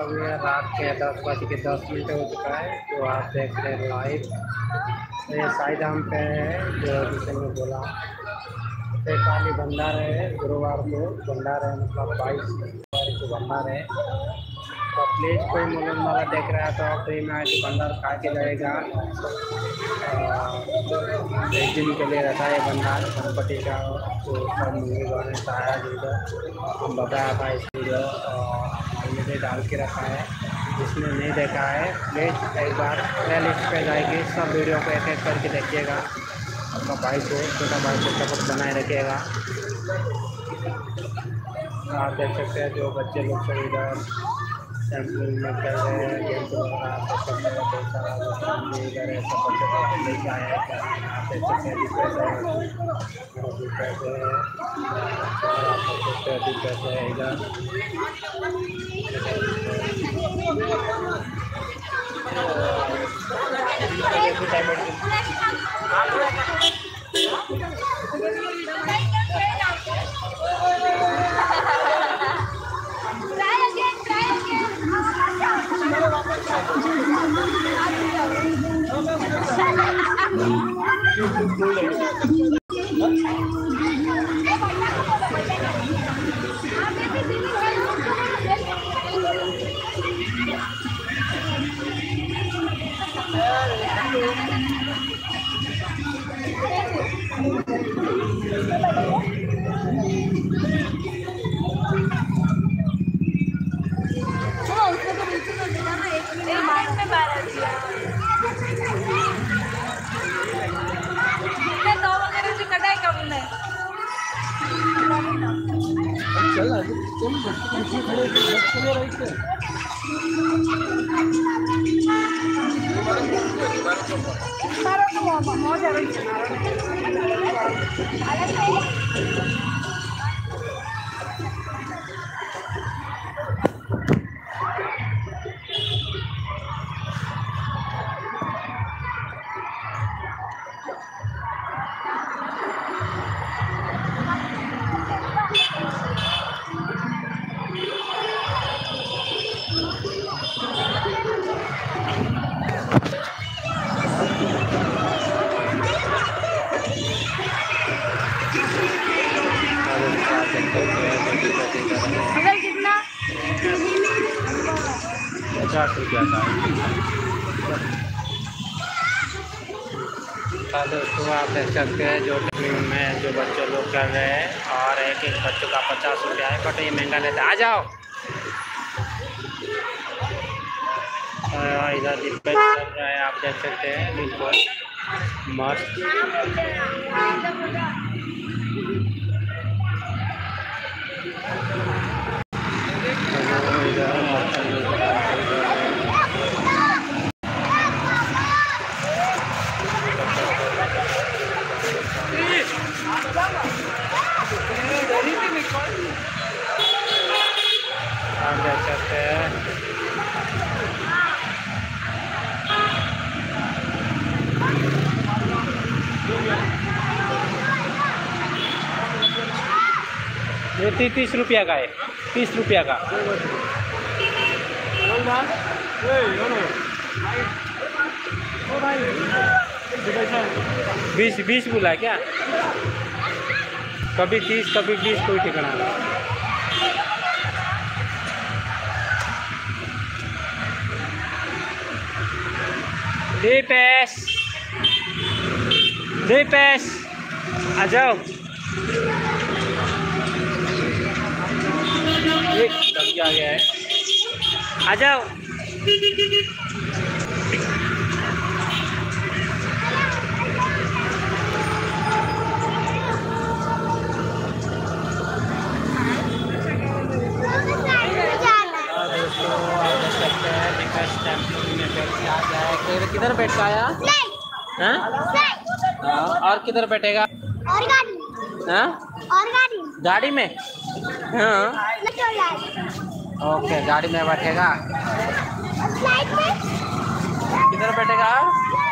और रात के 10:10 हो चुका है। तो आप देख रहे हैं लाइव, ये साईधाम पे है जो जिसे मैं बोला काली भंडार है। गुरुवार को भंडार है, मतलब 22 को भंडार है। तो प्लीज़ कोई मुलम वाला देख रहा है तो आप फ्री में आके भंडार खा के जाएगा। एक दिन के लिए रहता है भंडार गणपति का, तो सारा जो हम बताया था इस वीडियो हमने डाल के रखा है। जिसने नहीं देखा है प्लीज एक बार प्लेलिस्ट पे जाएगी, सब वीडियो को एक एक करके देखिएगा। अपना भाई को छोटा भाई को सपोर्ट बनाए रखिएगा। आप देख सकते हैं जो बच्चे लोग सब इधर सैम्पलिंग में कर रहे हैं, गेम को इधर है सब बच्चे लेके आए। आप देख सकते हैं जो में जो बच्चे लोग कर रहे हैं, और एक एक बच्चों का 50 रुपया है। बट ये महंगा लेता, आ जाओ इधर डिस्प्ले चल रहा है। आप देख सकते हैं बिल्कुल मस्त। ये 30 रुपया का है, 30 रुपया का। बीस बोला क्या? कभी 30 कभी 20, कोई ठिकाना नहीं। दे पैस आ जाओ। एक लग आ गया है, आ जाओ। किधर बैठ पाया? और किधर बैठेगा? और गाड़ी हाँ? और गाड़ी में हाँ? ओके, गाड़ी में बैठेगा। किधर बैठेगा?